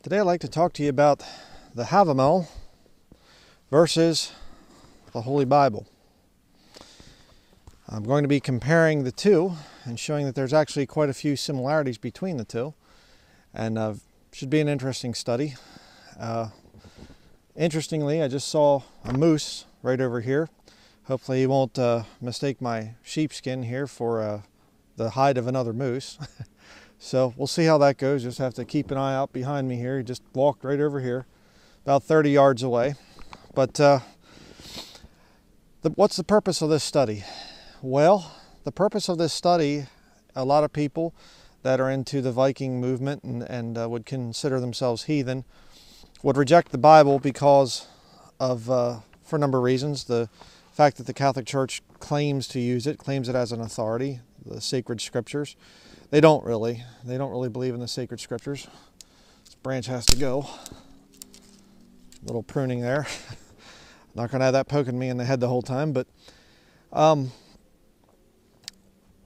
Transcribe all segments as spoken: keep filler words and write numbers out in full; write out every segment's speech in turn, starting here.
Today I'd like to talk to you about the Havamal versus the Holy Bible. I'm going to be comparing the two and showing that there's actually quite a few similarities between the two, and uh, should be an interesting study. Uh, interestingly, I just saw a moose right over here. Hopefully he won't uh, mistake my sheepskin here for uh, the hide of another moose. So we'll see how that goes. Just have to keep an eye out behind me here. He just walked right over here, about thirty yards away. But uh, the, what's the purpose of this study? Well, the purpose of this study, a lot of people that are into the Viking movement and, and uh, would consider themselves heathen would reject the Bible because of, uh, for a number of reasons, the fact that the Catholic Church claims to use it, claims it as an authority, the sacred scriptures. They don't really. They don't really believe in the sacred scriptures. This branch has to go. A little pruning there. Not going to have that poking me in the head the whole time. But, um,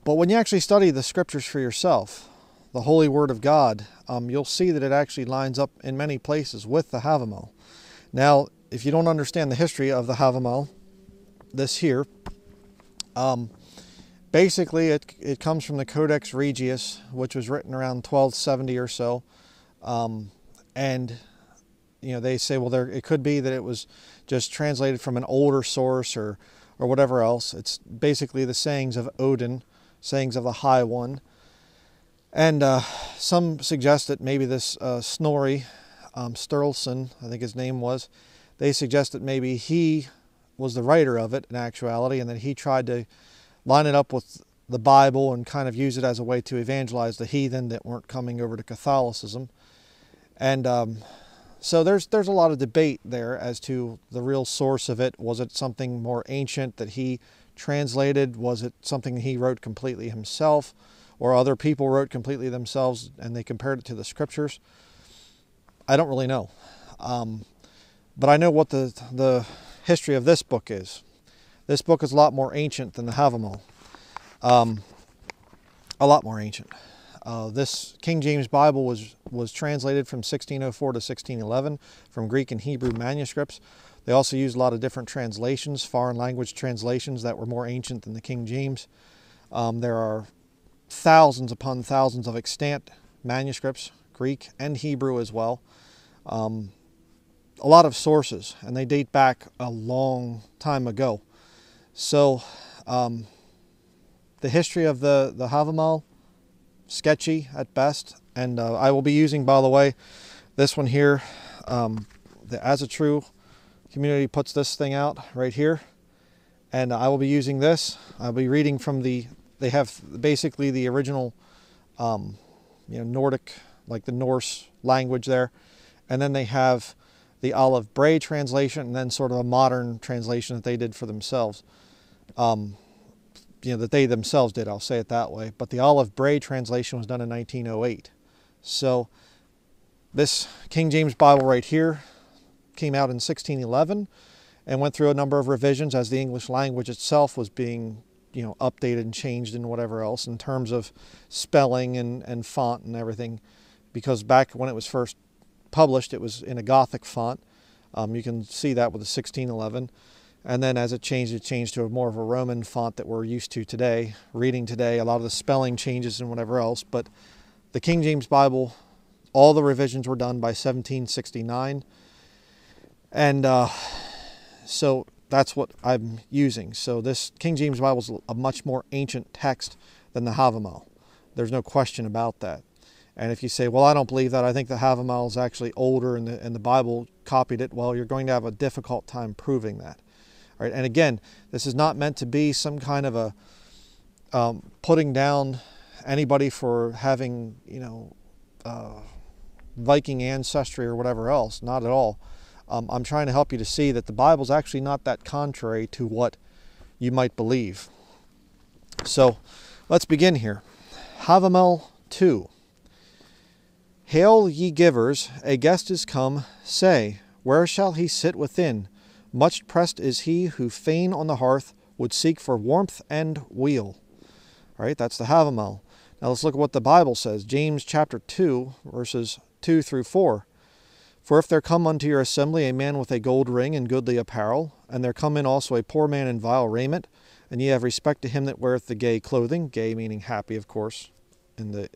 but when you actually study the scriptures for yourself, the Holy Word of God, um, you'll see that it actually lines up in many places with the Havamal. Now, if you don't understand the history of the Havamal, this here, um, basically, it, it comes from the Codex Regius, which was written around twelve seventy or so. Um, and, you know, they say, well, there, it could be that it was just translated from an older source or, or whatever else. It's basically the sayings of Odin, sayings of the High One. And uh, some suggest that maybe this uh, Snorri um, Sturluson, I think his name was, they suggest that maybe he was the writer of it in actuality, and that he tried to line it up with the Bible and kind of use it as a way to evangelize the heathen that weren't coming over to Catholicism. And um, so there's there's a lot of debate there as to the real source of it. Was it something more ancient that he translated? Was it something he wrote completely himself, or other people wrote completely themselves and they compared it to the scriptures? I don't really know. Um, but I know what the, the history of this book is. This book is a lot more ancient than the Havamal, um, a lot more ancient. Uh, this King James Bible was, was translated from sixteen oh four to sixteen eleven from Greek and Hebrew manuscripts. They also used a lot of different translations, foreign language translations that were more ancient than the King James. Um, there are thousands upon thousands of extant manuscripts, Greek and Hebrew as well. Um, a lot of sources, and they date back a long time ago. So, um, the history of the, the Havamal, sketchy at best, and uh, I will be using, by the way, this one here. Um, the Asatru community puts this thing out right here, and I will be using this. I'll be reading from the, they have basically the original, um, you know, Nordic, like the Norse language there, and then they have the Olive Bray translation, and then sort of a modern translation that they did for themselves. Um, you know, that they themselves did, I'll say it that way. But the Olive Bray translation was done in nineteen oh eight. So this King James Bible right here came out in sixteen eleven and went through a number of revisions as the English language itself was being, you know, updated and changed and whatever else in terms of spelling and, and font and everything. Because back when it was first published, it was in a Gothic font. Um, you can see that with the sixteen eleven, and then as it changed, it changed to a more of a Roman font that we're used to today, reading today. A lot of the spelling changes and whatever else, but the King James Bible, all the revisions were done by seventeen sixty-nine, and uh, so that's what I'm using. So this King James Bible is a much more ancient text than the Havamal. There's no question about that. And if you say, well, I don't believe that, I think the Havamal is actually older and the, and the Bible copied it, well, you're going to have a difficult time proving that. All right. And again, this is not meant to be some kind of a um, putting down anybody for having, you know, uh, Viking ancestry or whatever else. Not at all. Um, I'm trying to help you to see that the Bible's actually not that contrary to what you might believe. So let's begin here. Havamal two. Hail, ye givers, a guest is come, say, where shall he sit within? Much pressed is he who fain on the hearth would seek for warmth and weal. All right, that's the Havamal. Now let's look at what the Bible says. James chapter two, verses two through four. For if there come unto your assembly a man with a gold ring and goodly apparel, and there come in also a poor man in vile raiment, and ye have respect to him that weareth the gay clothing, gay meaning happy, of course, in the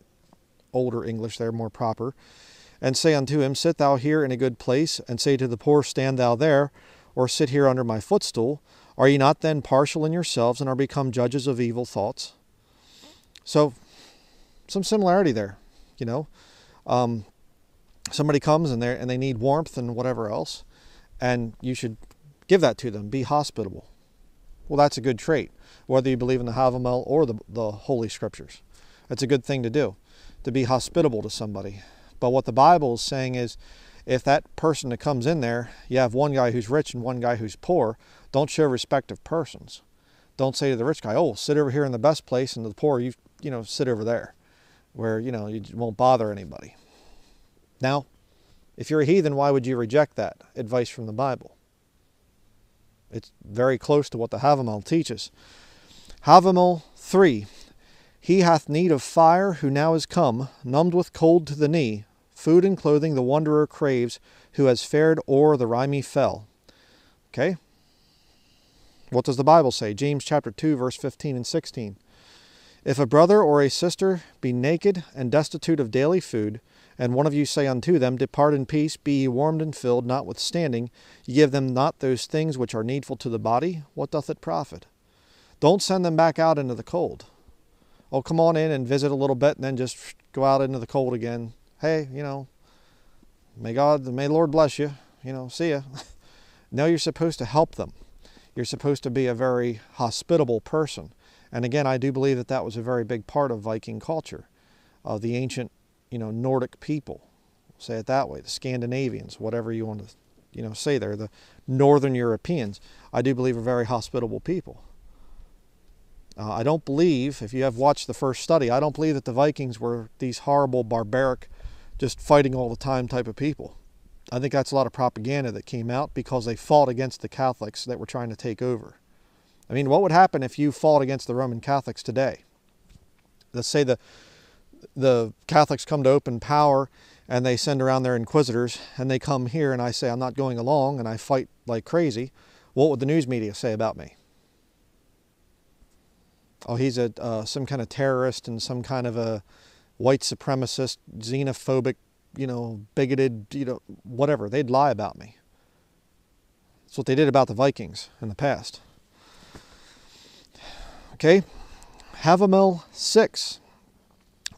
older English there, more proper, and say unto him, sit thou here in a good place, and say to the poor, stand thou there, or sit here under my footstool, are ye not then partial in yourselves, and are become judges of evil thoughts? So, some similarity there, you know. Um, somebody comes and, and they need warmth and whatever else, and you should give that to them, be hospitable. Well, that's a good trait, whether you believe in the Havamal or the, the Holy Scriptures. It's a good thing to do, to be hospitable to somebody. But what the Bible is saying is, if that person that comes in there, you have one guy who's rich and one guy who's poor, don't show respect of persons. Don't say to the rich guy, oh, sit over here in the best place, and to the poor, you, you know, sit over there, where, you know, you won't bother anybody. Now, if you're a heathen, why would you reject that advice from the Bible? It's very close to what the Havamal teaches. Havamal three. He hath need of fire who now is come, numbed with cold to the knee, food and clothing the wanderer craves, who has fared o'er the rimy fell. Okay? What does the Bible say? James chapter two, verse fifteen and sixteen. If a brother or a sister be naked and destitute of daily food, and one of you say unto them, depart in peace, be ye warmed and filled, notwithstanding, ye give them not those things which are needful to the body, what doth it profit? Don't send them back out into the cold. Oh, come on in and visit a little bit, and then just go out into the cold again. Hey, you know, may God, may the Lord bless you. You know, see ya. No, you're supposed to help them. You're supposed to be a very hospitable person. And again, I do believe that that was a very big part of Viking culture, of the ancient, you know, Nordic people, say it that way, the Scandinavians, whatever you want to, you know, say there, the Northern Europeans, I do believe are very hospitable people. Uh, I don't believe, if you have watched the first study, I don't believe that the Vikings were these horrible, barbaric, just fighting all the time type of people. I think that's a lot of propaganda that came out because they fought against the Catholics that were trying to take over. I mean, what would happen if you fought against the Roman Catholics today? Let's say the, the Catholics come to open power and they send around their inquisitors and they come here and I say, I'm not going along, and I fight like crazy. What would the news media say about me? Oh, he's a, uh, some kind of terrorist and some kind of a white supremacist, xenophobic, you know, bigoted, you know, whatever. They'd lie about me. That's what they did about the Vikings in the past. Okay, Havamal six.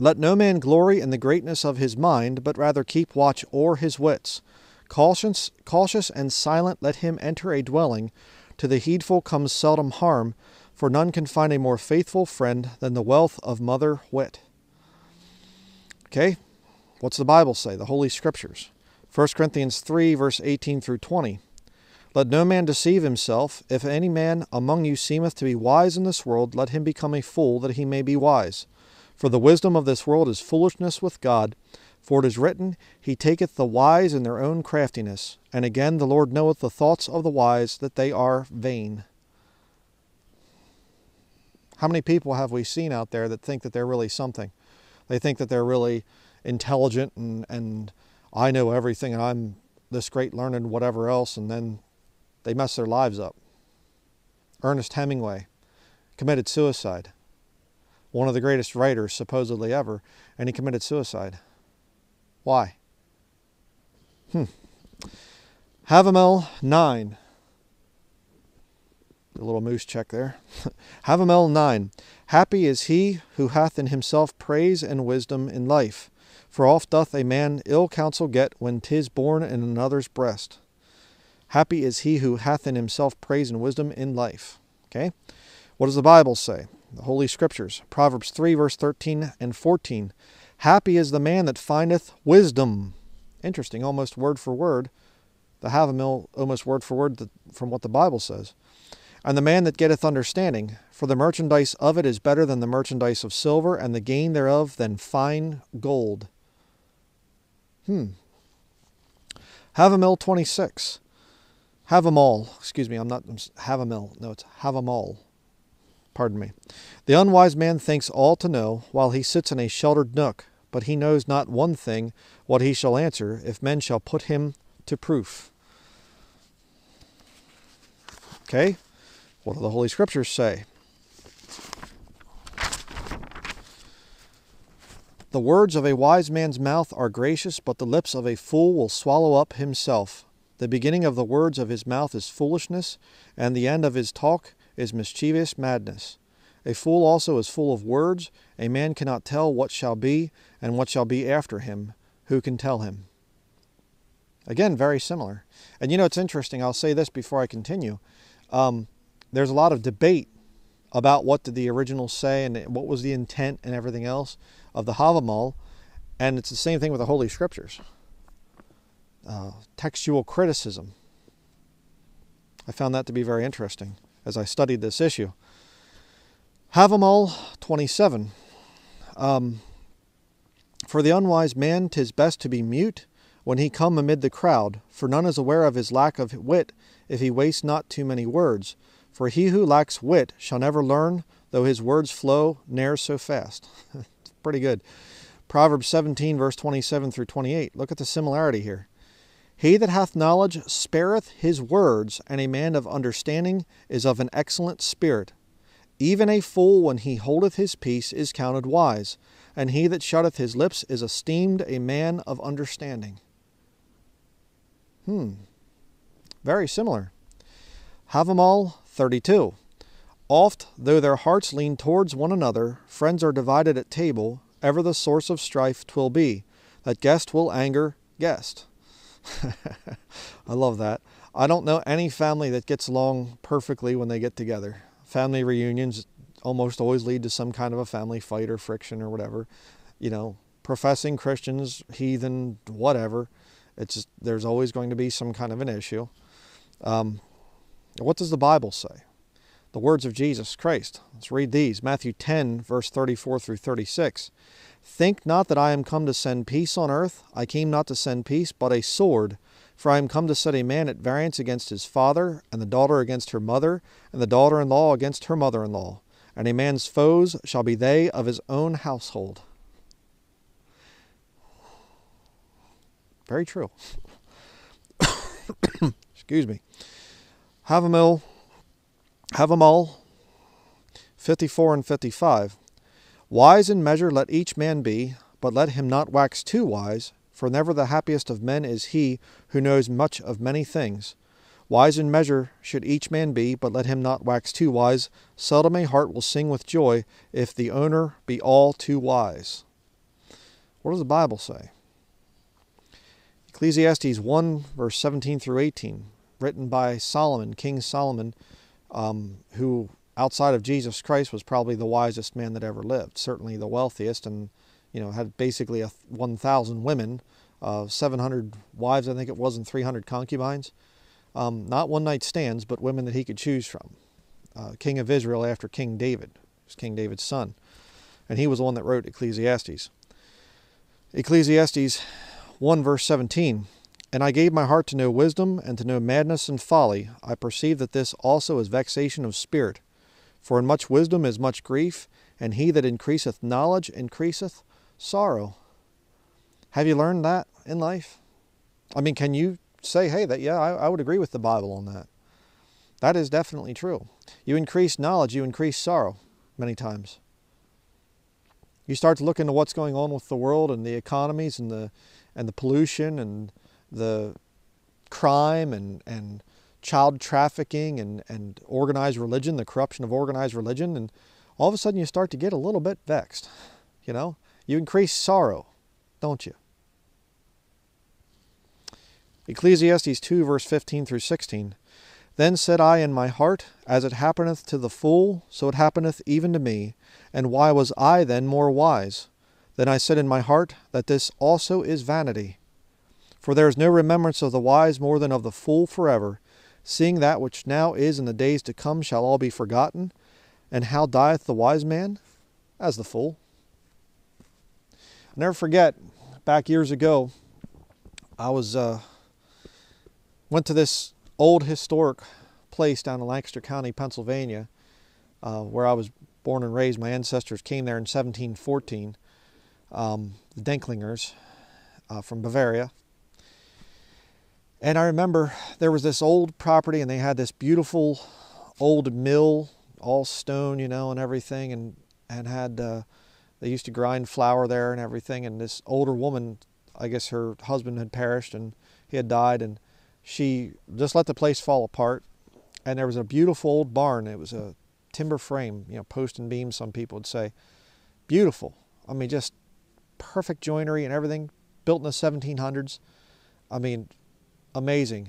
Let no man glory in the greatness of his mind, but rather keep watch o'er his wits. Cautious, cautious and silent let him enter a dwelling. To the heedful comes seldom harm, for none can find a more faithful friend than the wealth of mother wit. Okay, what's the Bible say? The Holy Scriptures. First Corinthians three, verse eighteen through twenty. Let no man deceive himself. If any man among you seemeth to be wise in this world, let him become a fool, that he may be wise. For the wisdom of this world is foolishness with God. For it is written, He taketh the wise in their own craftiness. And again, the Lord knoweth the thoughts of the wise, that they are vain. How many people have we seen out there that think that they're really something? They think that they're really intelligent and, and I know everything and I'm this great learning, whatever else, and then they mess their lives up. Ernest Hemingway committed suicide. One of the greatest writers, supposedly, ever. And he committed suicide. Why? Hmm. Havamal nine. A little moose check there. Havamal nine. Happy is he who hath in himself praise and wisdom in life. For oft doth a man ill counsel get when 'tis born in another's breast. Happy is he who hath in himself praise and wisdom in life. Okay? What does the Bible say? The Holy Scriptures. Proverbs three, verse thirteen and fourteen. Happy is the man that findeth wisdom. Interesting, almost word for word. The Havamal, almost word for word from what the Bible says. And the man that getteth understanding, for the merchandise of it is better than the merchandise of silver, and the gain thereof than fine gold. Hmm. Havamal twenty-six. Havamal, excuse me, I'm not, Havamal, no, it's Havamal. Pardon me. The unwise man thinks all to know, while he sits in a sheltered nook, but he knows not one thing, what he shall answer, if men shall put him to proof. Okay, what do the Holy Scriptures say? The words of a wise man's mouth are gracious, but the lips of a fool will swallow up himself. The beginning of the words of his mouth is foolishness, and the end of his talk is mischievous madness. A fool also is full of words. A man cannot tell what shall be, and what shall be after him. Who can tell him? Again, very similar. And you know, it's interesting. I'll say this before I continue. Um, there's a lot of debate about what did the original say and what was the intent and everything else of the Havamal. And it's the same thing with the Holy Scriptures. Uh, textual criticism. I found that to be very interesting as I studied this issue. Havamal twenty-seven. Um, For the unwise man 'tis best to be mute when he come amid the crowd, for none is aware of his lack of wit if he waste not too many words. For he who lacks wit shall never learn, though his words flow ne'er so fast. It's pretty good. Proverbs seventeen, verse twenty-seven through twenty-eight. Look at the similarity here. He that hath knowledge spareth his words, and a man of understanding is of an excellent spirit. Even a fool, when he holdeth his peace, is counted wise, and he that shutteth his lips is esteemed a man of understanding. Hmm. Very similar. Havamal thirty-two. Oft, though their hearts lean towards one another, friends are divided at table, ever the source of strife 'twill be, that guest will anger guest. I love that. I don't know any family that gets along perfectly when they get together. Family reunions almost always lead to some kind of a family fight or friction or whatever. You know, professing Christians, heathen, whatever. It's just, there's always going to be some kind of an issue. Um, what does the Bible say? The words of Jesus Christ. Let's read these. Matthew ten, verse thirty-four through thirty-six. Think not that I am come to send peace on earth. I came not to send peace, but a sword. For I am come to set a man at variance against his father, and the daughter against her mother, and the daughter-in-law against her mother-in-law. And a man's foes shall be they of his own household. Very true. Excuse me. Havamal. Havamal fifty-four and fifty-five. Wise in measure let each man be, but let him not wax too wise, for never the happiest of men is he who knows much of many things. Wise in measure should each man be, but let him not wax too wise. Seldom a heart will sing with joy if the owner be all too wise. What does the Bible say? Ecclesiastes one, verse seventeen through eighteen, written by Solomon, King Solomon, Um, who outside of Jesus Christ was probably the wisest man that ever lived, certainly the wealthiest, and you know, had basically a one thousand women, uh, seven hundred wives, I think it was, and three hundred concubines. Um, not one night stands, but women that he could choose from. Uh, King of Israel after King David, was King David's son, and he was the one that wrote Ecclesiastes. Ecclesiastes one, verse seventeen. And I gave my heart to know wisdom, and to know madness and folly. I perceive that this also is vexation of spirit. For in much wisdom is much grief, and he that increaseth knowledge increaseth sorrow. Have you learned that in life? I mean, can you say, hey, that yeah, I, I would agree with the Bible on that. That is definitely true. You increase knowledge, you increase sorrow many times. You start to look into what's going on with the world and the economies and the, and the pollution and the crime and, and child trafficking and, and organized religion, the corruption of organized religion, and all of a sudden you start to get a little bit vexed, you know? You increase sorrow, don't you? Ecclesiastes two, verse fifteen through sixteen. Then said I in my heart, as it happeneth to the fool, so it happeneth even to me. And why was I then more wise? Then I said in my heart, that this also is vanity. For there is no remembrance of the wise more than of the fool forever, seeing that which now is and the days to come shall all be forgotten. And how dieth the wise man? As the fool. I'll never forget, back years ago, I was uh, went to this old historic place down in Lancaster County, Pennsylvania, uh, where I was born and raised. My ancestors came there in seventeen fourteen. Um, the Denklingers uh, from Bavaria. And I remember there was this old property and they had this beautiful old mill, all stone, you know, and everything, and, and had, uh, they used to grind flour there and everything. And this older woman, I guess her husband had perished and he had died, and she just let the place fall apart. And there was a beautiful old barn. It was a timber frame, you know, post and beam, some people would say. Beautiful. I mean, just perfect joinery and everything, built in the seventeen hundreds. I mean, amazing.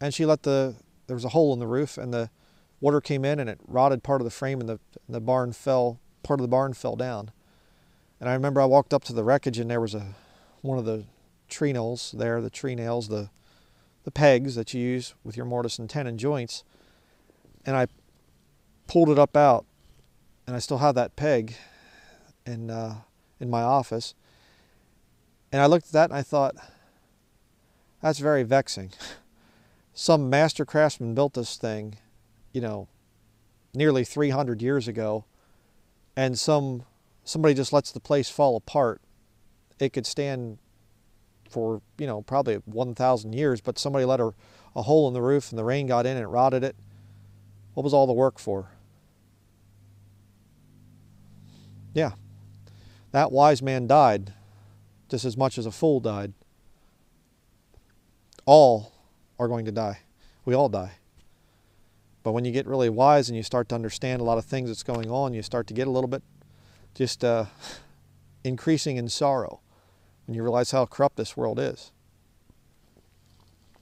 And she let the, there was a hole in the roof and the water came in and it rotted part of the frame, and the, the barn fell, part of the barn fell down. And I remember I walked up to the wreckage and there was a, one of the tree nails there, the tree nails, the, the pegs that you use with your mortise and tenon joints. And I pulled it up out, and I still have that peg in, uh, in my office. And I looked at that and I thought, that's very vexing. Some master craftsman built this thing, you know, nearly three hundred years ago, and some somebody just lets the place fall apart. It could stand for, you know, probably one thousand years, but somebody let a, a hole in the roof and the rain got in and it rotted it. What was all the work for? Yeah, that wise man died just as much as a fool died. All are going to die. We all die. But when you get really wise and you start to understand a lot of things that's going on, you start to get a little bit just uh, increasing in sorrow when you realize how corrupt this world is.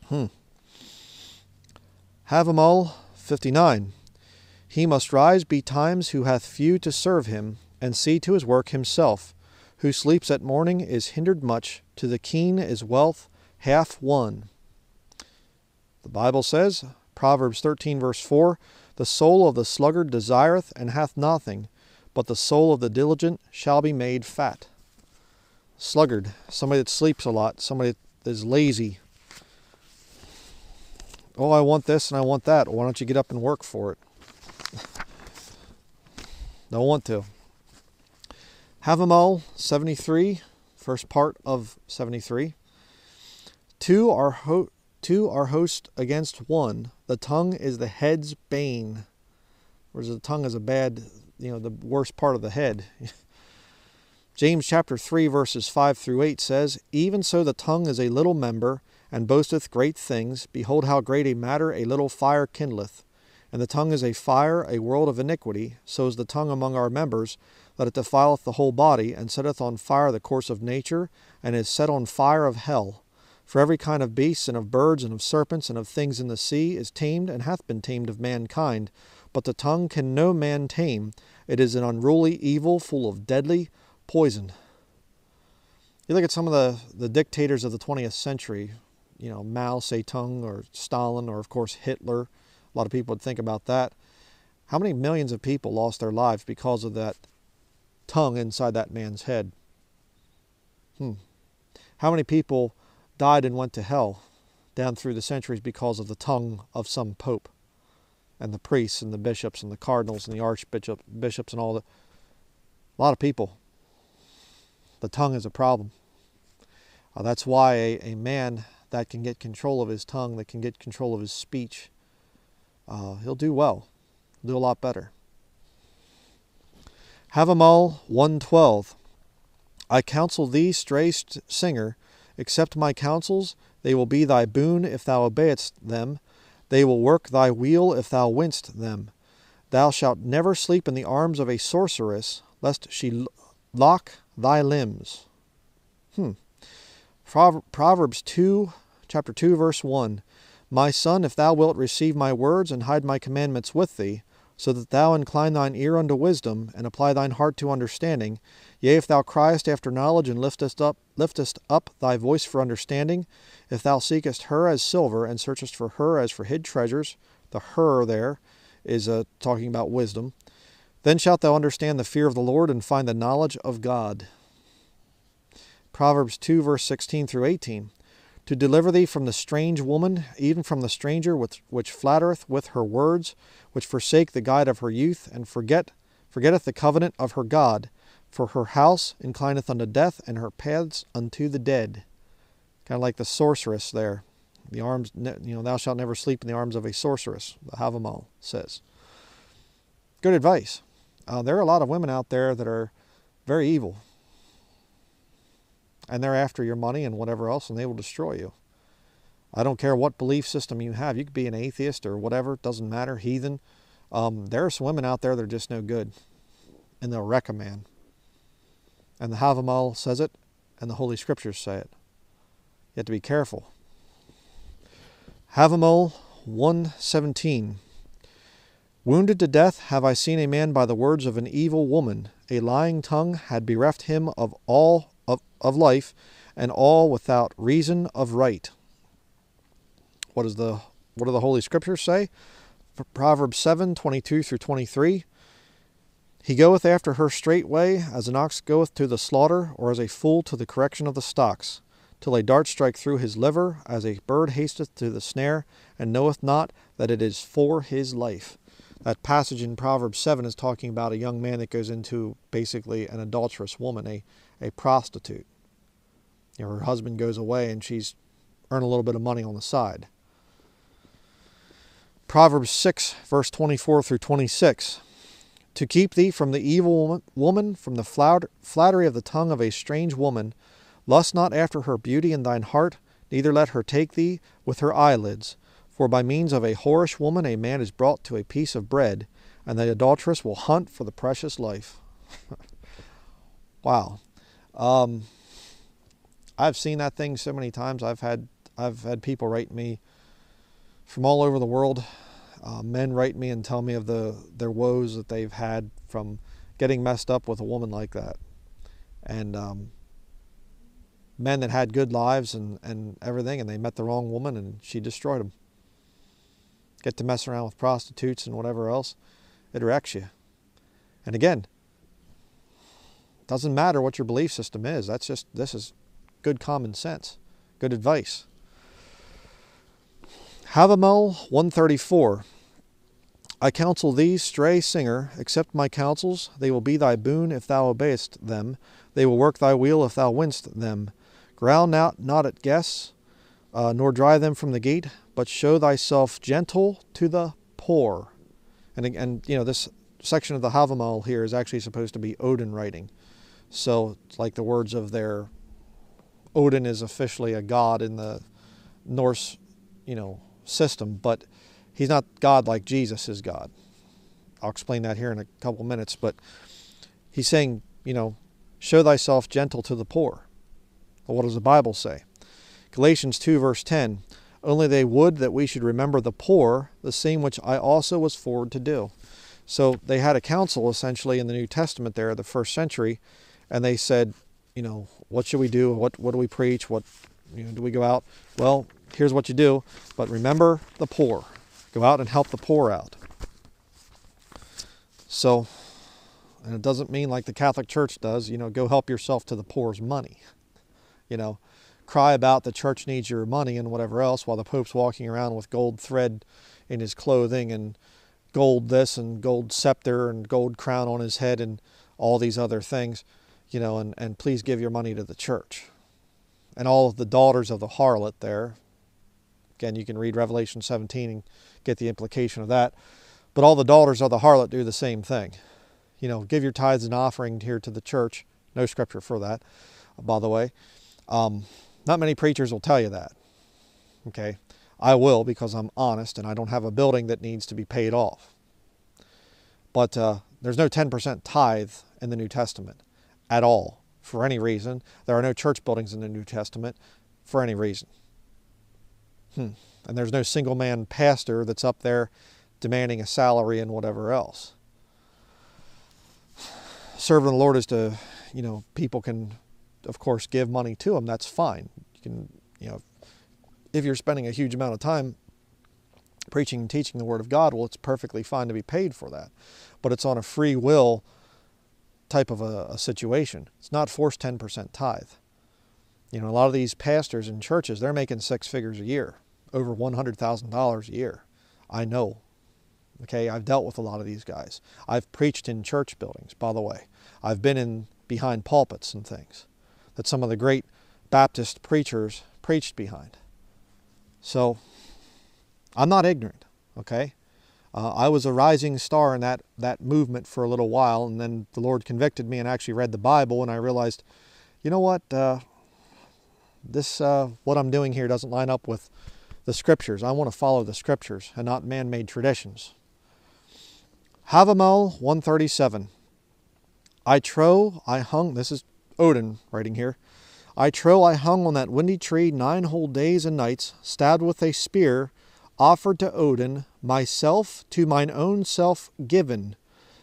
Hmm. Havamal fifty-nine. He must rise betimes who hath few to serve him, and see to his work himself. Who sleeps at morning is hindered much, to the keen is wealth half won. The Bible says, Proverbs thirteen verse four, the soul of the sluggard desireth and hath nothing, but the soul of the diligent shall be made fat. Sluggard, somebody that sleeps a lot, somebody that is lazy. Oh, I want this and I want that. Why don't you get up and work for it? Don't want to. Havamal seventy-three, first part of seventy-three. Two are, ho two are host against one. The tongue is the head's bane. Whereas the tongue is a bad, you know, the worst part of the head. James chapter three, verses five through eight says, even so the tongue is a little member, and boasteth great things. Behold how great a matter a little fire kindleth. And the tongue is a fire, a world of iniquity. So is the tongue among our members, that it defileth the whole body, and setteth on fire the course of nature, and is set on fire of hell. For every kind of beasts, and of birds, and of serpents, and of things in the sea, is tamed, and hath been tamed of mankind. But the tongue can no man tame. It is an unruly evil, full of deadly poison. You look at some of the, the dictators of the twentieth century, you know, Mao Zedong or Stalin, or of course Hitler. A lot of people would think about that. How many millions of people lost their lives because of that tongue inside that man's head? Hmm. How many people died and went to hell down through the centuries because of the tongue of some pope, and the priests and the bishops and the cardinals and the archbishops bishops and all the, a lot of people. The tongue is a problem. Uh, that's why a, a man that can get control of his tongue, that can get control of his speech, uh, he'll do well, he'll do a lot better. Havamal one twelve. I counsel thee, stray singer, accept my counsels, they will be thy boon if thou obeyest them, they will work thy weal if thou winst them. Thou shalt never sleep in the arms of a sorceress, lest she lock thy limbs. Hmm. Proverbs two, chapter two, verse one. My son, if thou wilt receive my words and hide my commandments with thee, so that thou incline thine ear unto wisdom and apply thine heart to understanding, yea, if thou criest after knowledge and liftest up, liftest up thy voice for understanding, if thou seekest her as silver and searchest for her as for hid treasures, the her there is uh, talking about wisdom, then shalt thou understand the fear of the Lord and find the knowledge of God. Proverbs two, verse sixteen through eighteen. To deliver thee from the strange woman, even from the stranger which, which flattereth with her words, which forsake the guide of her youth, and forget, forgetteth the covenant of her God, For her house inclineth unto death, and her paths unto the dead. Kind of like the sorceress there. The arms, you know, thou shalt never sleep in the arms of a sorceress, the Havamal says. Good advice. Uh, there are a lot of women out there that are very evil. And they're after your money and whatever else, and they will destroy you. I don't care what belief system you have. You could be an atheist or whatever. It doesn't matter. Heathen. Um, there are some women out there that are just no good. And they'll wreck a man. And the Havamal says it, and the Holy Scriptures say it. You have to be careful. Havamal one seventeen. Wounded to death have I seen a man by the words of an evil woman. A lying tongue had bereft him of all of, of life, and all without reason of right. What is the what do the Holy Scriptures say? Proverbs seven twenty-two through twenty-three. He goeth after her straightway, as an ox goeth to the slaughter, or as a fool to the correction of the stocks, till a dart strike through his liver, as a bird hasteth to the snare, and knoweth not that it is for his life. That passage in Proverbs seven is talking about a young man that goes into basically an adulterous woman, a, a prostitute. You know, her husband goes away and she's earned a little bit of money on the side. Proverbs six, verse twenty-four through twenty-six. To keep thee from the evil woman, from the flattery of the tongue of a strange woman. Lust not after her beauty in thine heart, neither let her take thee with her eyelids. For by means of a whorish woman a man is brought to a piece of bread, and the adulteress will hunt for the precious life. Wow. Um, I've seen that thing so many times. I've had, I've had people write me from all over the world. Uh, men write me and tell me of the their woes that they've had from getting messed up with a woman like that. And um, men that had good lives and, and everything, and they met the wrong woman and she destroyed them. Get to mess around with prostitutes and whatever else, it wrecks you. And again, it doesn't matter what your belief system is. That's just, this is good common sense, good advice. Havamal one thirty-four. I counsel thee, stray singer, accept my counsels. They will be thy boon if thou obeyest them. They will work thy wheel if thou winst them. Growl not, not at guests, uh, nor drive them from the gate, but show thyself gentle to the poor. And, and you know, this section of the Havamal here is actually supposed to be Odin writing. So it's like the words of their... Odin is officially a god in the Norse, you know, system, but he's not God like Jesus is God. I'll explain that here in a couple minutes, but he's saying, you know, show thyself gentle to the poor. Well, what does the Bible say? Galatians two, verse ten, only they would that we should remember the poor, the same which I also was forward to do. So they had a council essentially in the New Testament there, the first century, and they said, you know, what should we do? What, what do we preach? What, you know, do we go out? Well, here's what you do, but remember the poor. Go out and help the poor out. So, and it doesn't mean like the Catholic Church does, you know, go help yourself to the poor's money. You know, cry about the church needs your money and whatever else while the Pope's walking around with gold thread in his clothing and gold this and gold scepter and gold crown on his head and all these other things, you know, and, and please give your money to the church. And all of the daughters of the harlot there, again, you can read Revelation seventeen and get the implication of that. But all the daughters of the harlot do the same thing. You know, give your tithes and offering here to the church. No scripture for that, by the way. Um, not many preachers will tell you that. Okay, I will because I'm honest and I don't have a building that needs to be paid off. But uh, there's no ten percent tithe in the New Testament at all for any reason. There are no church buildings in the New Testament for any reason. Hmm. And there's no single man pastor that's up there demanding a salary and whatever else. Serving the Lord is to, you know, people can, of course, give money to him. That's fine. You can, you know, if you're spending a huge amount of time preaching and teaching the Word of God, well, it's perfectly fine to be paid for that. But it's on a free will type of a, a situation. It's not forced ten percent tithe. You know, a lot of these pastors and churches, they're making six figures a year, over one hundred thousand dollars a year. I know. Okay, I've dealt with a lot of these guys. I've preached in church buildings, by the way. I've been in behind pulpits and things that some of the great Baptist preachers preached behind. So I'm not ignorant, okay? Uh, I was a rising star in that, that movement for a little while, and then the Lord convicted me and actually read the Bible, and I realized, you know what, uh, this, uh, what I'm doing here doesn't line up with the Scriptures. I want to follow the Scriptures and not man-made traditions. Havamal one thirty-seven. I trow I hung, this is Odin writing here, I trow I hung on that windy tree nine whole days and nights, stabbed with a spear, offered to Odin, myself to mine own self given,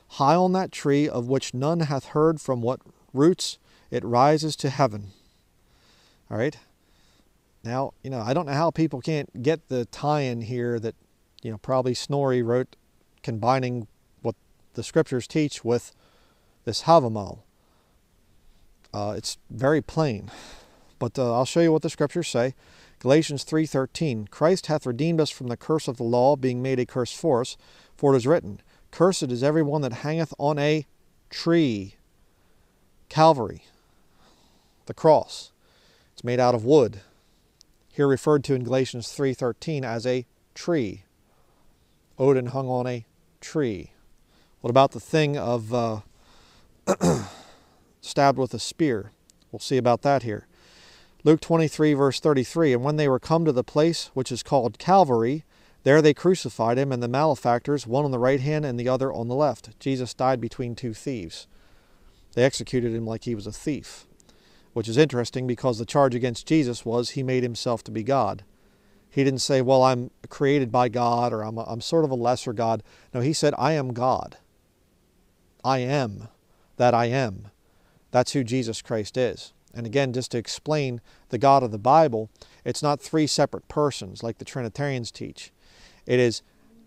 high on that tree of which none hath heard from what roots it rises to heaven. All right. Now, you know, I don't know how people can't get the tie-in here that, you know, probably Snorri wrote combining what the Scriptures teach with this Havamal. Uh, it's very plain, but uh, I'll show you what the Scriptures say. Galatians three thirteen, Christ hath redeemed us from the curse of the law, being made a curse for us, for it is written, cursed is every one that hangeth on a tree. Calvary, the cross, it's made out of wood, here referred to in Galatians three thirteen as a tree. Odin hung on a tree. What about the thing of uh, stabbed with a spear? We'll see about that here. Luke twenty-three, verse thirty-three, and when they were come to the place which is called Calvary, there they crucified him and the malefactors, one on the right hand and the other on the left. Jesus died between two thieves. They executed him like he was a thief, which is interesting because the charge against Jesus was he made himself to be God. He didn't say, well, I'm created by God, or I'm, a, I'm sort of a lesser God. No, he said, I am God. I am that I am. That's who Jesus Christ is. And again, just to explain the God of the Bible, it's not three separate persons like the Trinitarians teach. It is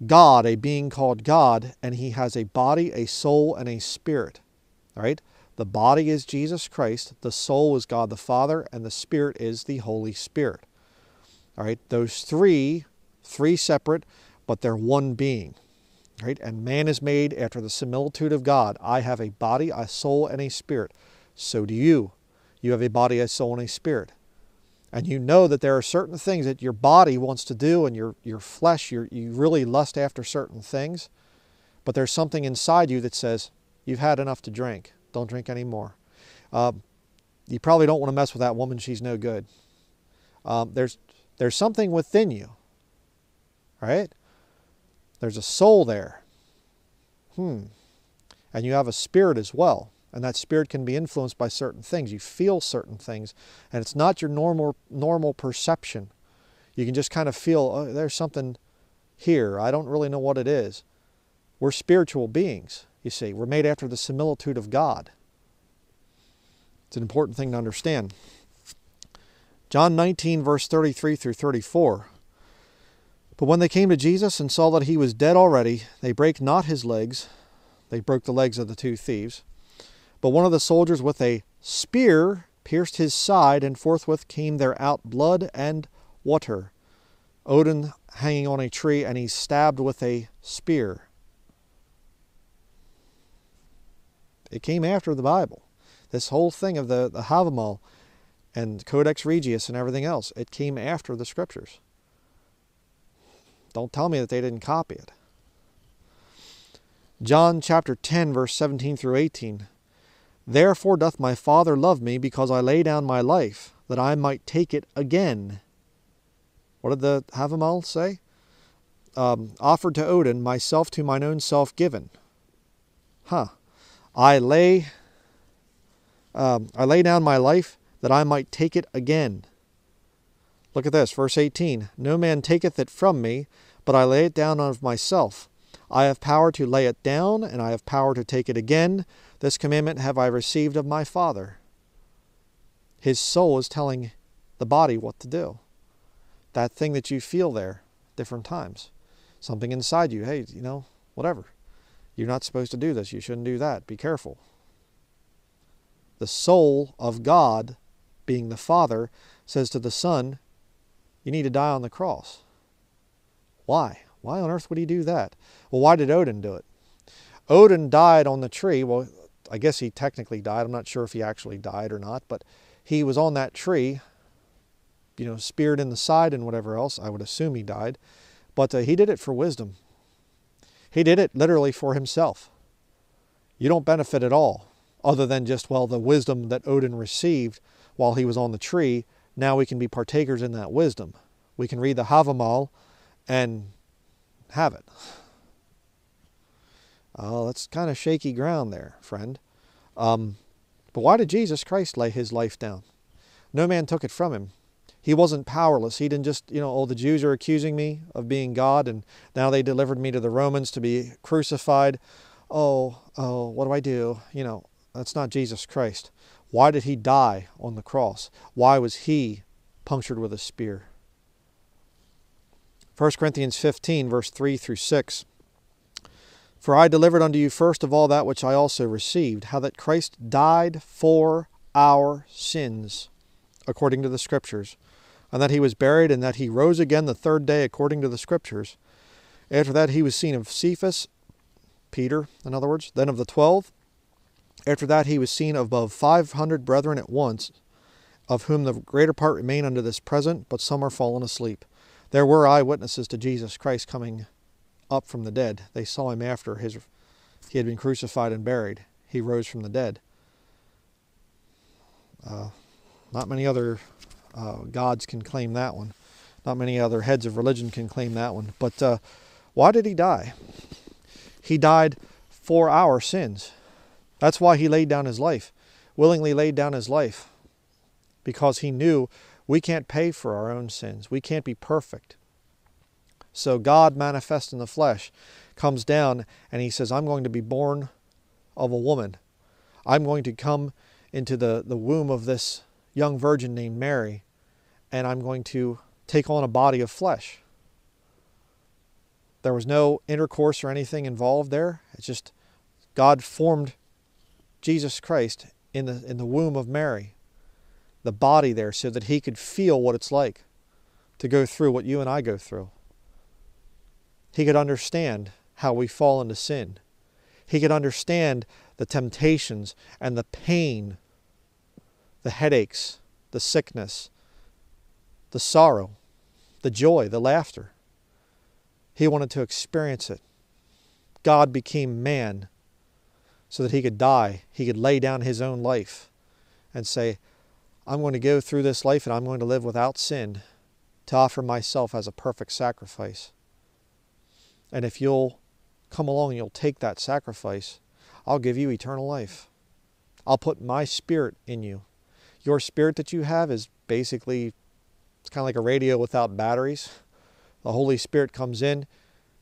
God, a being called God, and he has a body, a soul, and a spirit. All right? The body is Jesus Christ, the soul is God the Father, and the spirit is the Holy Spirit. All right? Those three, three separate, but they're one being. All right? And man is made after the similitude of God. I have a body, a soul, and a spirit. So do you. You have a body, a soul, and a spirit. And you know that there are certain things that your body wants to do, and your, your flesh, your, you really lust after certain things. But there's something inside you that says, you've had enough to drink. Don't drink anymore. Um, you probably don't want to mess with that woman. She's no good. Um, there's, there's something within you, right? There's a soul there. Hmm. And you have a spirit as well. And that spirit can be influenced by certain things. You feel certain things, and it's not your normal normal perception. You can just kind of feel, oh, there's something here. I don't really know what it is. We're spiritual beings, you see. We're made after the similitude of God. It's an important thing to understand. John nineteen, verse thirty-three through thirty-four. But when they came to Jesus and saw that he was dead already, they brake not his legs. They broke the legs of the two thieves. But one of the soldiers with a spear pierced his side, and forthwith came there out blood and water. Odin hanging on a tree, and he stabbed with a spear. It came after the Bible. This whole thing of the, the Havamal and Codex Regius and everything else, it came after the Scriptures. Don't tell me that they didn't copy it. John chapter ten, verse seventeen through eighteen. Therefore doth my Father love me, because I lay down my life, that I might take it again. What did the Havamal say? Um, offered to Odin, myself to mine own self given. Huh. I lay, um, I lay down my life, that I might take it again. Look at this, verse eighteen. No man taketh it from me, but I lay it down of myself. I have power to lay it down, and I have power to take it again. This commandment have I received of my Father. His soul is telling the body what to do. That thing that you feel there, different times. Something inside you, hey, you know, whatever. You're not supposed to do this. You shouldn't do that. Be careful. The soul of God, being the Father, says to the Son, you need to die on the cross. Why? Why on earth would he do that? Well, why did Odin do it? Odin died on the tree. Well, I guess he technically died. I'm not sure if he actually died or not, but he was on that tree, you know, speared in the side and whatever else. I would assume he died, but uh, he did it for wisdom. He did it literally for himself. You don't benefit at all other than just, well, the wisdom that Odin received while he was on the tree. Now we can be partakers in that wisdom. We can read the Havamal and have it. Oh, that's kind of shaky ground there, friend. Um, but why did Jesus Christ lay his life down? No man took it from him. He wasn't powerless. He didn't just, you know, oh, the Jews are accusing me of being God, and now they delivered me to the Romans to be crucified. Oh, oh, what do I do? You know, that's not Jesus Christ. Why did he die on the cross? Why was he punctured with a spear? First Corinthians fifteen, verse three through six. For I delivered unto you first of all that which I also received, how that Christ died for our sins, according to the Scriptures, and that he was buried, and that he rose again the third day, according to the Scriptures. After that he was seen of Cephas, Peter, in other words, then of the twelve. After that he was seen of above five hundred brethren at once, of whom the greater part remain unto this present, but some are fallen asleep. There were eyewitnesses to Jesus Christ coming up from the dead. They saw him after his, he had been crucified and buried. He rose from the dead. Uh, not many other uh, gods can claim that one. Not many other heads of religion can claim that one. But uh, why did he die? He died for our sins. That's why he laid down his life, willingly laid down his life, because he knew we can't pay for our own sins. We can't be perfect. So God, manifest in the flesh, comes down and he says, I'm going to be born of a woman. I'm going to come into the, the womb of this young virgin named Mary, and I'm going to take on a body of flesh. There was no intercourse or anything involved there. It's just God formed Jesus Christ in the, in the womb of Mary, the body there, so that he could feel what it's like to go through what you and I go through. He could understand how we fall into sin. He could understand the temptations and the pain, the headaches, the sickness, the sorrow, the joy, the laughter. He wanted to experience it. God became man so that he could die. He could lay down his own life and say, I'm going to go through this life and I'm going to live without sin to offer myself as a perfect sacrifice. And if you'll come along and you'll take that sacrifice, I'll give you eternal life. I'll put my spirit in you. Your spirit that you have is basically, it's kind of like a radio without batteries. The Holy Spirit comes in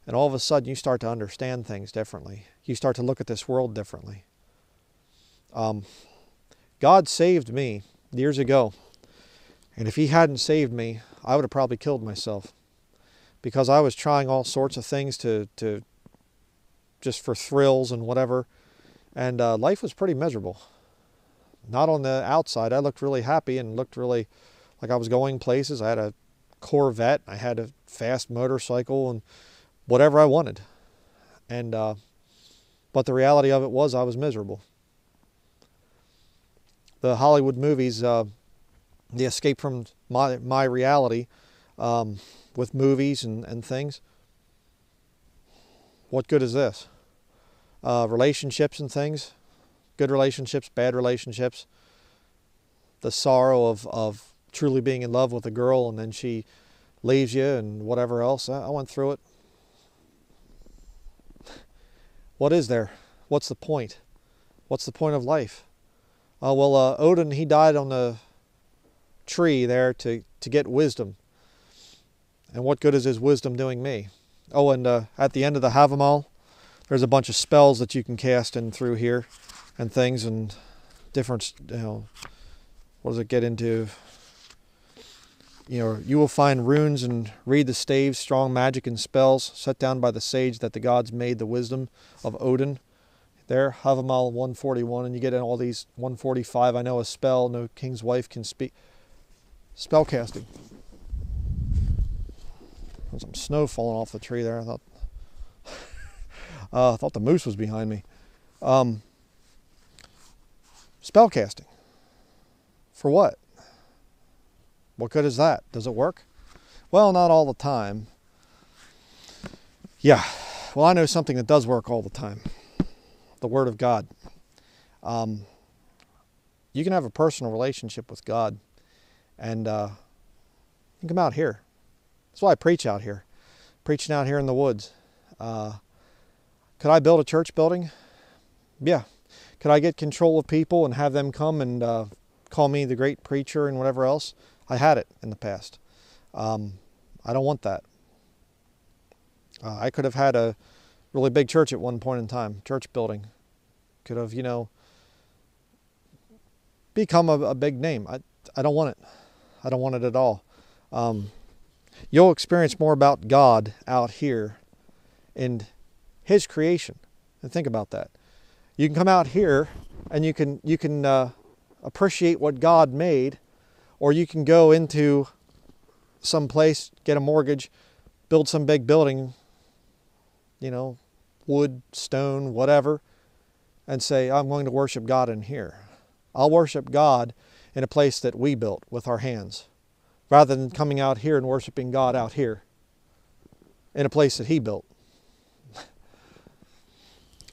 and all of a sudden you start to understand things differently. You start to look at this world differently. Um, God saved me years ago. And if he hadn't saved me, I would have probably killed myself, because I was trying all sorts of things to, to just for thrills and whatever. And uh, life was pretty miserable. Not on the outside. I looked really happy and looked really like I was going places. I had a Corvette. I had a fast motorcycle and whatever I wanted. And, uh, but the reality of it was I was miserable. The Hollywood movies, uh, the escape from my, my reality, um, with movies and, and things. What good is this? Uh, relationships and things, good relationships, bad relationships, the sorrow of, of truly being in love with a girl and then she leaves you and whatever else. I, I went through it. What is there? What's the point? What's the point of life? Uh, well, uh, Odin, he died on the tree there to, to get wisdom. And what good is his wisdom doing me? Oh, and uh, at the end of the Havamal, there's a bunch of spells that you can cast in through here and things and different, you know, what does it get into? You know, you will find runes and read the staves, strong magic and spells set down by the sage that the gods made the wisdom of Odin. There, Havamal one forty-one, and you get in all these one forty-five, I know a spell, no king's wife can speak. Spell casting. There's some snow falling off the tree there. I thought, uh, I thought the moose was behind me. Um, Spellcasting. For what? What good is that? Does it work? Well, not all the time. Yeah. Well, I know something that does work all the time. The Word of God. Um, you can have a personal relationship with God. And uh, you can come out here. That's why I preach out here. Preaching out here in the woods. Uh, could I build a church building? Yeah. Could I get control of people and have them come and uh, call me the great preacher and whatever else? I had it in the past. Um, I don't want that. Uh, I could have had a really big church at one point in time, church building. Could have, you know, become a, a big name. I, I don't want it. I don't want it at all. Um, you'll experience more about God out here and His creation. And think about that. You can come out here and you can, you can uh, appreciate what God made, or you can go into some place, get a mortgage, build some big building, you know, wood, stone, whatever, and say, I'm going to worship God in here. I'll worship God in a place that we built with our hands, rather than coming out here and worshiping God out here in a place that He built.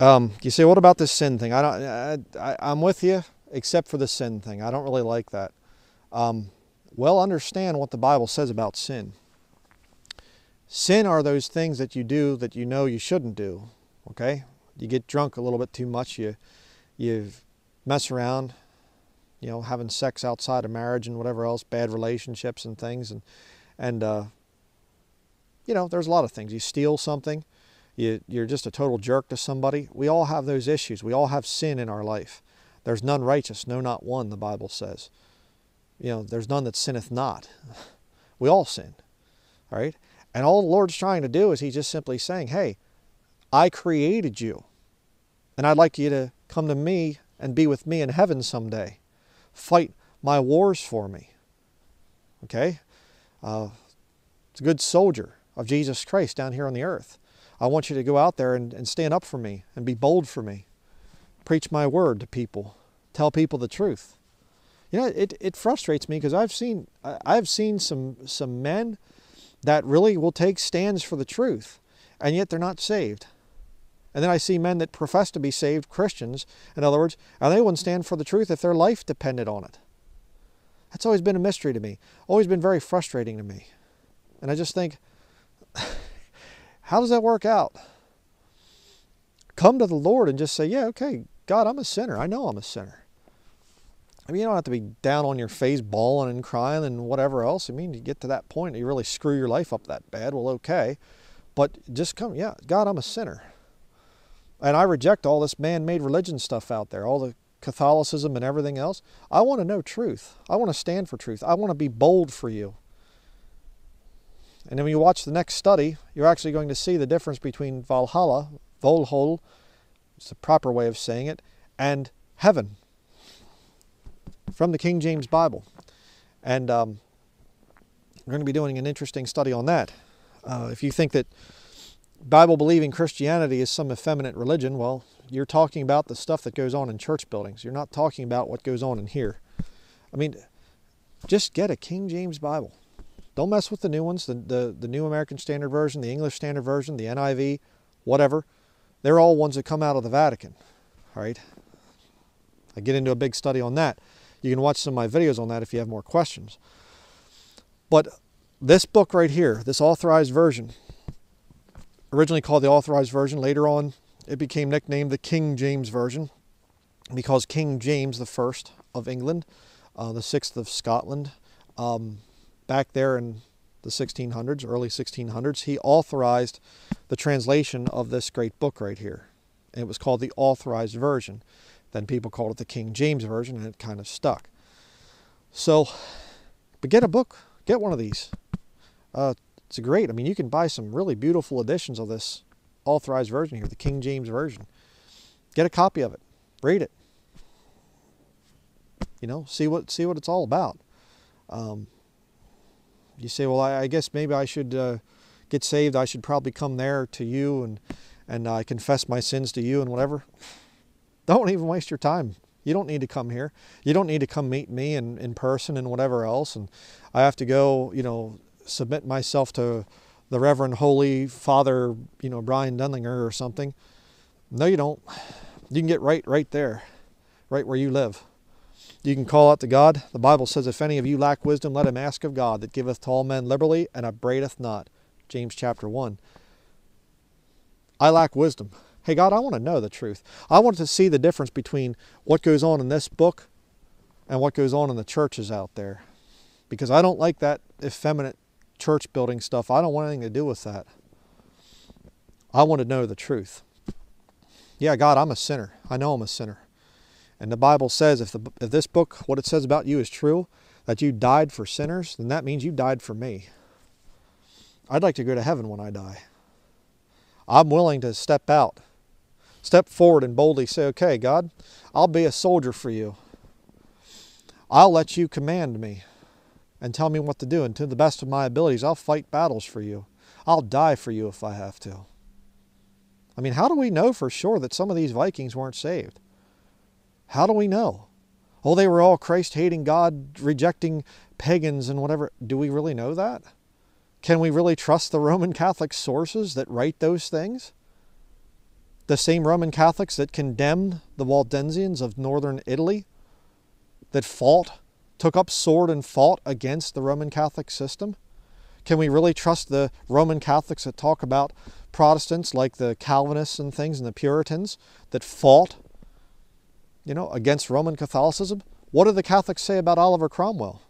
Um, you say, what about this sin thing? I don't, I, I, I'm with you, except for the sin thing. I don't really like that. Um, well, understand what the Bible says about sin. Sin are those things that you do that you know you shouldn't do, okay? You get drunk a little bit too much. You, you mess around, you know, having sex outside of marriage and whatever else, bad relationships and things. And, and uh, you know, there's a lot of things. You steal something. You, you're just a total jerk to somebody. We all have those issues. We all have sin in our life. There's none righteous, no, not one, the Bible says. You know, there's none that sinneth not. We all sin, all right? And all the Lord's trying to do is He's just simply saying, hey, I created you, and I'd like you to come to me and be with me in heaven someday. Fight my wars for me, okay? Uh, it's a good soldier of Jesus Christ down here on the earth. I want you to go out there and, and stand up for me and be bold for me. Preach my word to people. Tell people the truth. You know, it, it frustrates me because I've seen, I've seen some, some men that really will take stands for the truth, and yet they're not saved. And then I see men that profess to be saved Christians, in other words, and they wouldn't stand for the truth if their life depended on it. That's always been a mystery to me. Always been very frustrating to me. And I just think... how does that work out? Come to the Lord and just say, yeah, okay, God, I'm a sinner. I know I'm a sinner. I mean, you don't have to be down on your face bawling and crying and whatever else. I mean, you get to that point that you really screw your life up that bad. Well, okay. But just come, yeah, God, I'm a sinner. And I reject all this man-made religion stuff out there, all the Catholicism and everything else. I want to know truth. I want to stand for truth. I want to be bold for you. And then when you watch the next study, you're actually going to see the difference between Valhalla, Volhol, it's the proper way of saying it, and heaven, from the King James Bible. And um, we're going to be doing an interesting study on that. Uh, if you think that Bible-believing Christianity is some effeminate religion, well, you're talking about the stuff that goes on in church buildings. You're not talking about what goes on in here. I mean, just get a King James Bible. Don't mess with the new ones, the, the, the New American Standard Version, the English Standard Version, the N I V, whatever. They're all ones that come out of the Vatican, all right? I get into a big study on that. You can watch some of my videos on that if you have more questions. But this book right here, this Authorized Version, originally called the Authorized Version, later on it became nicknamed the King James Version because King James the First of England, uh, the sixth of Scotland, um, back there in the sixteen hundreds, early sixteen hundreds, he authorized the translation of this great book right here. And it was called the Authorized Version. Then people called it the King James Version, and it kind of stuck. So, but get a book. Get one of these. Uh, it's great. I mean, you can buy some really beautiful editions of this Authorized Version here, the King James Version. Get a copy of it. Read it. You know, see what, see what it's all about. Um... You say, well, I, I guess maybe I should uh, get saved. I should probably come there to you and and I uh, confess my sins to you and whatever. Don't even waste your time You don't need to come here. You don't need to come meet me in, in person and whatever else. And I have to go, you know, submit myself to the Reverend Holy Father, you know, Brian Denlinger or something. No, you don't. You can get right, right there, right where you live. You can call out to God. The Bible says, if any of you lack wisdom, let him ask of God that giveth to all men liberally and upbraideth not. James chapter one. I lack wisdom. Hey, God, I want to know the truth. I want to see the difference between what goes on in this book and what goes on in the churches out there. Because I don't like that effeminate church building stuff. I don't want anything to do with that. I want to know the truth. Yeah, God, I'm a sinner. I know I'm a sinner. And the Bible says if, the, if this book, what it says about you is true, that you died for sinners, then that means you died for me. I'd like to go to heaven when I die. I'm willing to step out, step forward and boldly say, okay, God, I'll be a soldier for you. I'll let you command me and tell me what to do. And to the best of my abilities, I'll fight battles for you. I'll die for you if I have to. I mean, how do we know for sure that some of these Vikings weren't saved? How do we know? Oh, they were all Christ-hating, God-rejecting pagans and whatever. Do we really know that? Can we really trust the Roman Catholic sources that write those things? The same Roman Catholics that condemned the Waldensians of northern Italy, that fought, took up sword and fought against the Roman Catholic system? Can we really trust the Roman Catholics that talk about Protestants like the Calvinists and things and the Puritans that fought, you know, against Roman Catholicism? What do the Catholics say about Oliver Cromwell?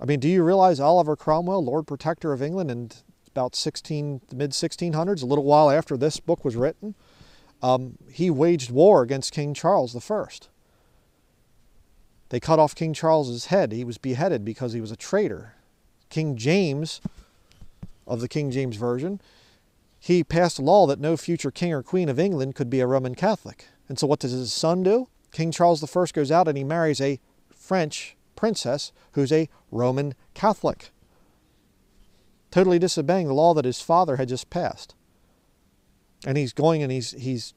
I mean, do you realize Oliver Cromwell, Lord Protector of England, in about sixteen, the mid sixteen hundreds, a little while after this book was written, um, he waged war against King Charles the First. They cut off King Charles's head. He was beheaded because he was a traitor. King James, of the King James Version, he passed a law that no future king or queen of England could be a Roman Catholic. And so what does his son do? King Charles the First goes out and he marries a French princess who's a Roman Catholic, totally disobeying the law that his father had just passed. And he's going and he's, he's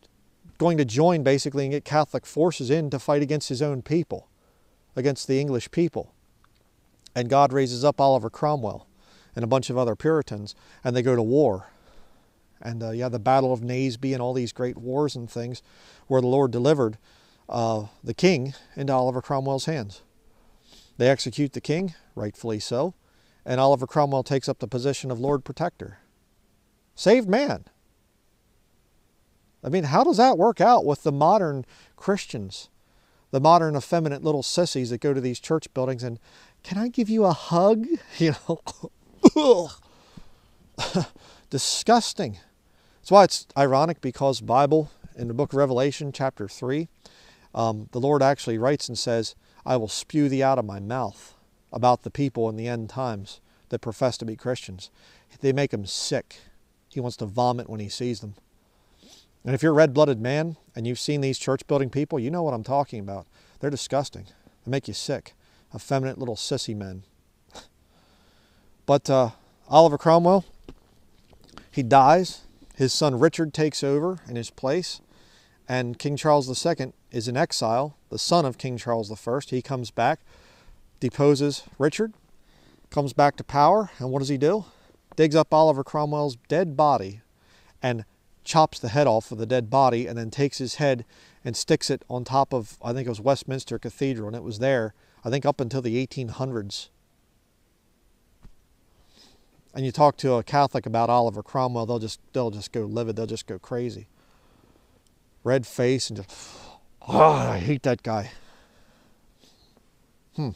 going to join basically and get Catholic forces in to fight against his own people, against the English people. And God raises up Oliver Cromwell and a bunch of other Puritans, and they go to war. And uh, yeah, the Battle of Naseby and all these great wars and things where the Lord delivered uh, the king into Oliver Cromwell's hands. They execute the king, rightfully so, and Oliver Cromwell takes up the position of Lord Protector. Saved man. I mean, how does that work out with the modern Christians, the modern effeminate little sissies that go to these church buildings and, can I give you a hug? You know, disgusting. That's why it's ironic, because Bible, in the book of Revelation, chapter three, um, the Lord actually writes and says, I will spew thee out of my mouth about the people in the end times that profess to be Christians. They make him sick. He wants to vomit when he sees them. And if you're a red-blooded man and you've seen these church-building people, you know what I'm talking about. They're disgusting. They make you sick. Effeminate little sissy men. But uh, Oliver Cromwell, he dies. His son Richard takes over in his place. And King Charles the Second is in exile, the son of King Charles the First. He comes back, deposes Richard, comes back to power, and what does he do? Digs up Oliver Cromwell's dead body and chops the head off of the dead body, and then takes his head and sticks it on top of, I think it was Westminster Cathedral, and it was there, I think, up until the eighteen hundreds. And you talk to a Catholic about Oliver Cromwell, they'll just, they'll just go livid, they'll just go crazy. Red face and just, oh, I hate that guy. Hmm.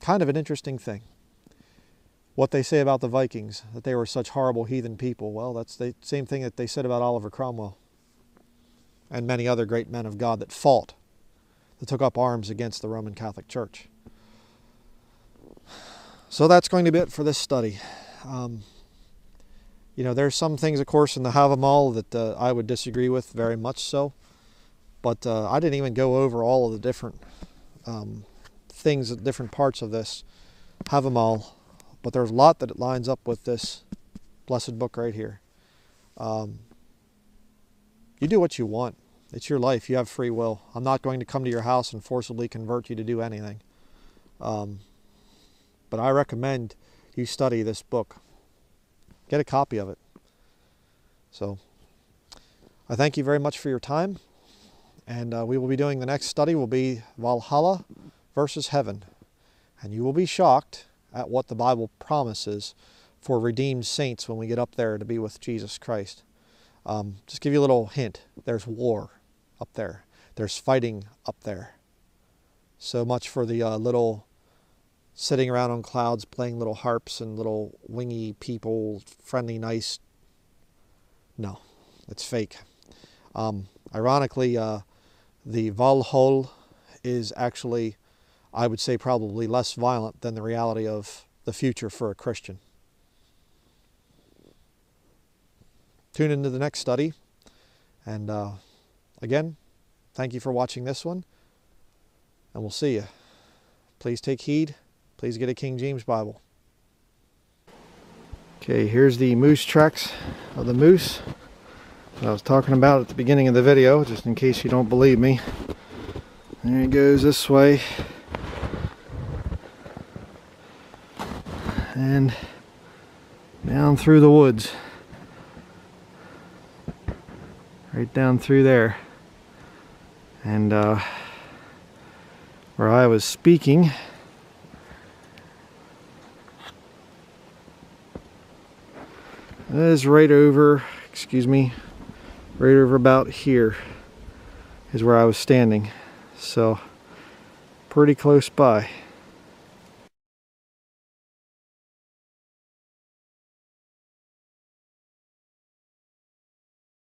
Kind of an interesting thing. What they say about the Vikings, that they were such horrible heathen people. Well, that's the same thing that they said about Oliver Cromwell and many other great men of God that fought, that took up arms against the Roman Catholic Church. So that's going to be it for this study. Um, You know, there's some things, of course, in the Havamal that uh, I would disagree with very much so. But uh, I didn't even go over all of the different um, things, different parts of this Havamal. But there's a lot that it lines up with this blessed book right here. Um, You do what you want. It's your life. You have free will. I'm not going to come to your house and forcibly convert you to do anything. Um, but I recommend you study this book. Get a copy of it. So I thank you very much for your time. And uh, we will be doing the next study will be Valhalla versus Heaven. And you will be shocked at what the Bible promises for redeemed saints when we get up there to be with Jesus Christ. Um, just give you a little hint. There's war up there. There's fighting up there. So much for the uh, little sitting around on clouds playing little harps and little wingy people, friendly, nice. No, it's fake. Um, ironically, uh, the Valhalla is actually, I would say, probably less violent than the reality of the future for a Christian. Tune into the next study. And uh, again, thank you for watching this one. And we'll see you. Please take heed. Please get a King James Bible. Okay, here's the moose tracks of the moose that I was talking about at the beginning of the video, just in case you don't believe me. There he goes this way. And down through the woods. Right down through there. And uh, where I was speaking, is right over, excuse me, right over about here is where I was standing. So pretty close by.